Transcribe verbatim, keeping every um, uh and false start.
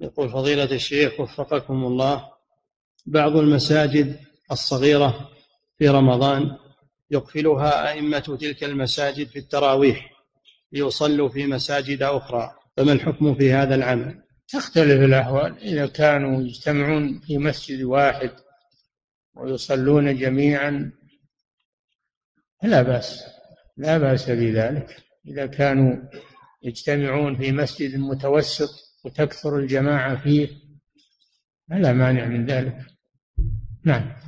يقول فضيلة الشيخ وفقكم الله، بعض المساجد الصغيرة في رمضان يقفلها أئمة تلك المساجد في التراويح ليصلوا في مساجد أخرى، فما الحكم في هذا العمل؟ تختلف الأحوال. إذا كانوا يجتمعون في مسجد واحد ويصلون جميعا لا بأس، لا بأس بذلك. إذا كانوا يجتمعون في مسجد متوسط وتكثر الجماعة فيه فلا مانع من ذلك. نعم.